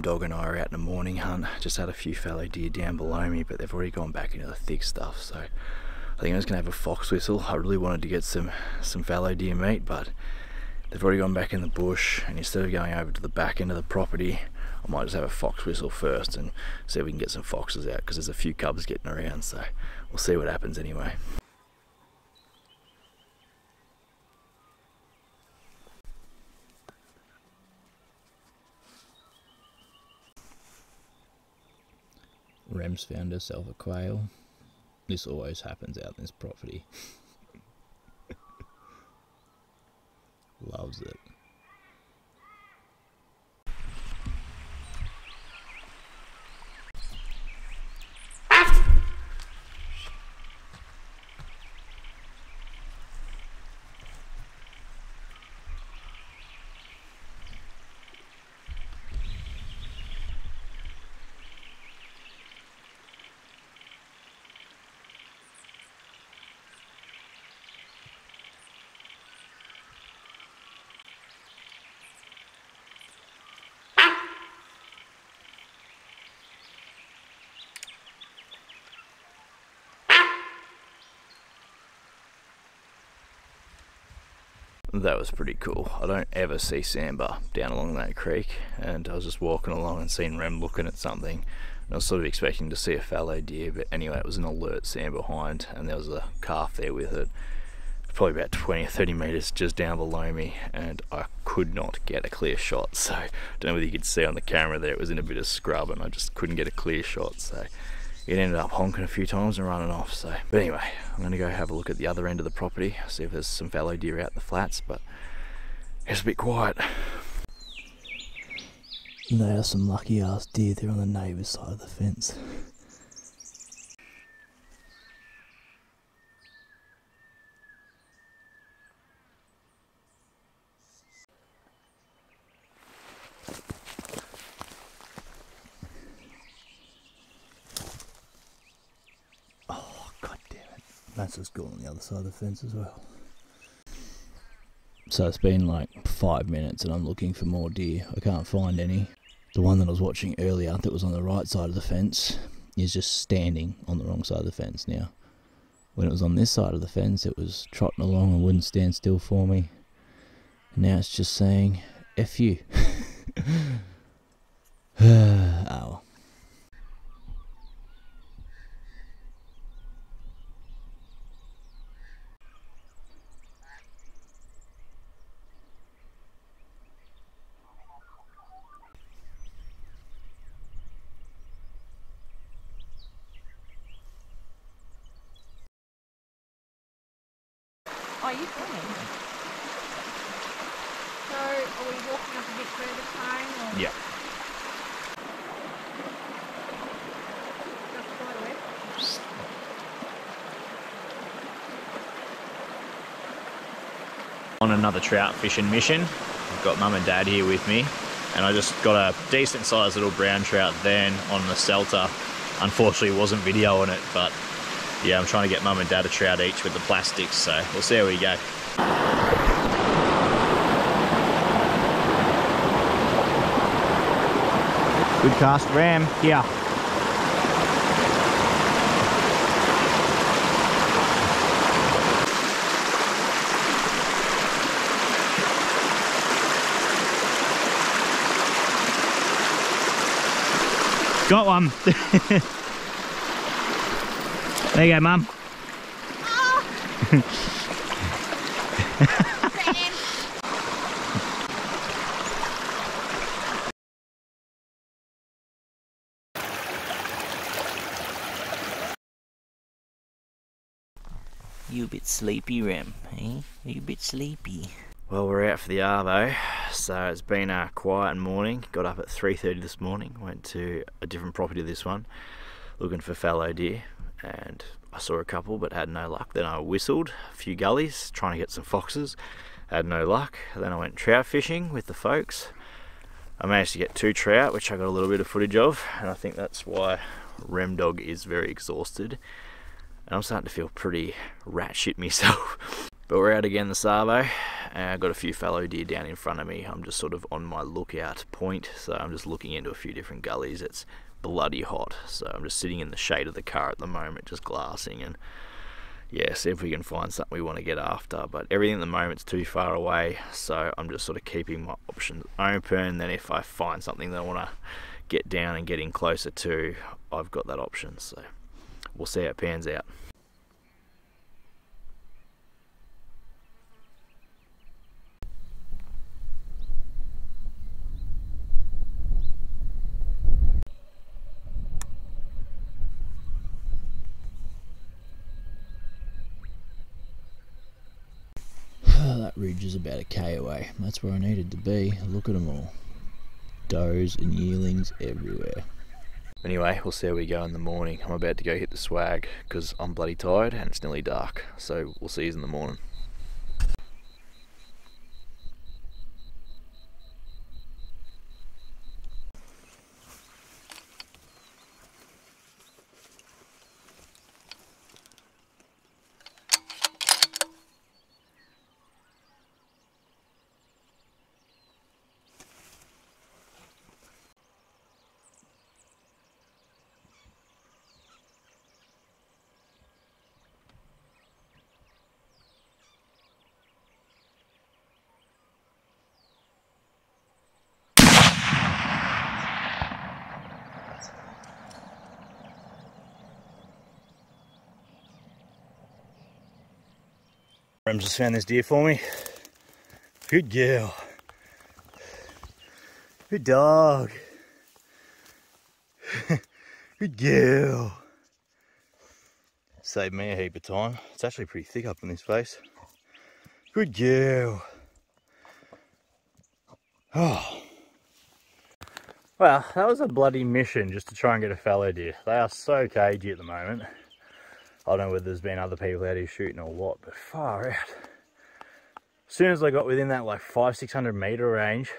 Remdog and I are out in a morning hunt. Just had a few fallow deer down below me, but they've already gone back into the thick stuff, so I think I'm just gonna have a fox whistle. I really wanted to get some fallow deer meat, but they've already gone back in the bush, and instead of going over to the back end of the property, I might just have a fox whistle first and see if we can get some foxes out, because there's a few cubs getting around, so we'll see what happens anyway. Rem's found herself a quail. This always happens out in this property. Loves it. That was pretty cool. I don't ever see Sambar down along that creek, and I was just walking along and seen Rem looking at something, and I was sort of expecting to see a fallow deer, but anyway, it was an alert Sam behind, and there was a calf there with it, probably about 20 or 30 metres just down below me, and I could not get a clear shot. So I don't know whether you could see on the camera there, it was in a bit of scrub and I just couldn't get a clear shot, so it ended up honking a few times and running off. So, but anyway, I'm gonna go have a look at the other end of the property, see if there's some fallow deer out in the flats, but it's a bit quiet. And they are some lucky ass deer there on the neighbour's side of the fence. That's just gone on the other side of the fence as well. So it's been like 5 minutes and I'm looking for more deer. I can't find any. The one that I was watching earlier that was on the right side of the fence is just standing on the wrong side of the fence now. When it was on this side of the fence, it was trotting along and wouldn't stand still for me. And now it's just saying, F you. Ow. Are you filming? So, are we walking up a bit further time? Or? Yeah. That's quite a way. On another trout fishing mission. I've got Mum and Dad here with me, and I just got a decent sized little brown trout then on the Celta. Unfortunately, wasn't videoing it, but yeah, I'm trying to get Mum and Dad a trout each with the plastics, so we'll see how we go. Good cast, Ram, here. Got one. There you go, Mum. Oh. You a bit sleepy, Rem, eh? You a bit sleepy. Well, we're out for the arvo, so it's been a quiet morning. Got up at 3:30 this morning, went to a different property, this one, looking for fallow deer. And I saw a couple but had no luck. Then I whistled a few gullies trying to get some foxes, had no luck. Then I went trout fishing with the folks. I managed to get 2 trout, which I got a little bit of footage of, and I think that's why Remdog is very exhausted, and I'm starting to feel pretty rat shit myself. But we're out again the Sabo, and I've got a few fallow deer down in front of me. I'm just sort of on my lookout point, so I'm just looking into a few different gullies. It's bloody hot, so I'm just sitting in the shade of the car at the moment, just glassing, and yeah, see if we can find something we want to get after. But everything at the moment's too far away, so I'm just sort of keeping my options open. Then if I find something that I want to get down and getting closer to, I've got that option, so we'll see how it pans out. That ridge is about a K away. That's where I needed to be. Look at them all. Does and yearlings everywhere. Anyway, we'll see how we go in the morning. I'm about to go hit the swag because I'm bloody tired and it's nearly dark. So we'll see you in the morning. Rem just found this deer for me. Good girl. Good dog. Good girl. Saved me a heap of time. It's actually pretty thick up in this place. Good girl. Oh. Well, that was a bloody mission just to try and get a fallow deer. They are so cagey at the moment. I don't know whether there's been other people out here shooting or what, but far out. As soon as I got within that like 500–600 meter range,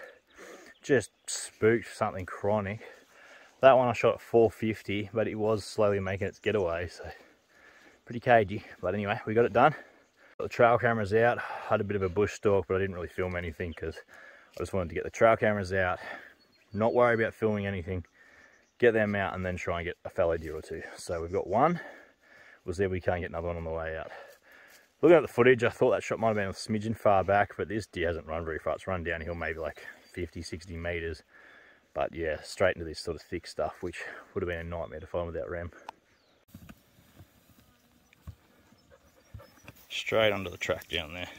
just spooked something chronic. That one I shot at 450, but it was slowly making its getaway, so pretty cagey. But anyway, we got it done. Got the trail cameras out. Had a bit of a bush stalk, but I didn't really film anything because I just wanted to get the trail cameras out, not worry about filming anything, get them out, and then try and get a fallow deer or two. So we've got one. Was there, we can't get another one on the way out. Looking at the footage, I thought that shot might have been a smidgen far back, but this deer hasn't run very far. It's run downhill maybe like 50–60 meters, but yeah, straight into this sort of thick stuff, which would have been a nightmare to find without Rem. Straight onto the track down there.